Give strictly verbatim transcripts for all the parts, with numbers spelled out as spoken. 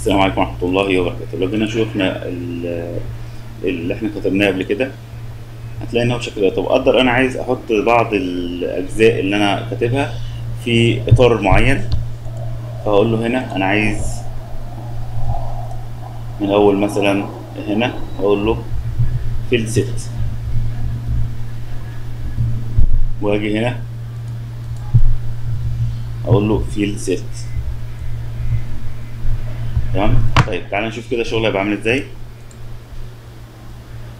السلام عليكم ورحمة الله وبركاته. لو جينا شوفنا اللي احنا كتبناه قبل كده هتلاقي ان هو بالشكل ده. طب اقدر انا عايز احط بعض الاجزاء اللي انا كاتبها في اطار معين، فهقول له هنا انا عايز من اول مثلا هنا هقول له فيلد ست، واجي هنا اقول له فيلد ست. تمام. طيب تعالى نشوف كده شغله هيبقى عامل ازاي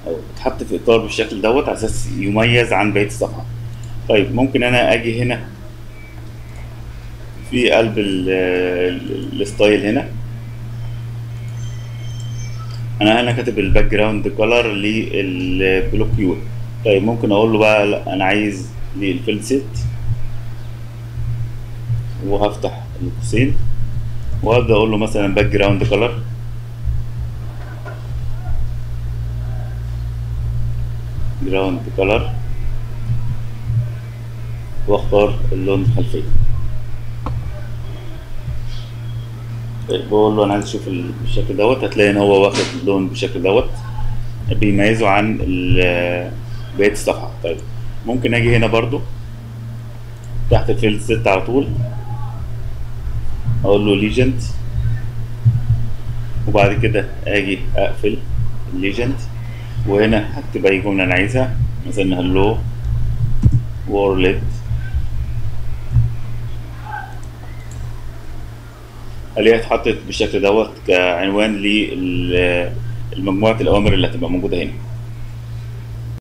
او اتحط في اطار بالشكل دوت على اساس يميز عن بقيه الصفحه. طيب ممكن انا اجي هنا في قلب الستايل، هنا انا هنا كاتب الباك جراوند كولر للبلوك كيو. طيب ممكن اقول له بقى لا انا عايز للفيلد ست، وهفتح القوسين وابدا اقول له مثلا باك جراوند كولر جراوند كولر، واختار اللون الخلفي. طيب بقول له انا عايز اشوف بالشكل دوت، هتلاقي ان هو واخد اللون بالشكل دوت بيميزه عن بقيه الصفحه. طيب ممكن اجي هنا برضو تحت الفيلد ست على طول اقول له ليجند، وبعد كده اجي اقفل الليجند، وهنا هكتب اي جمله انا عايزها، مثلا هلو وورلد. الاقيها اتحطت بالشكل دوت كعنوان لمجموعه الاوامر اللي هتبقى موجوده هنا.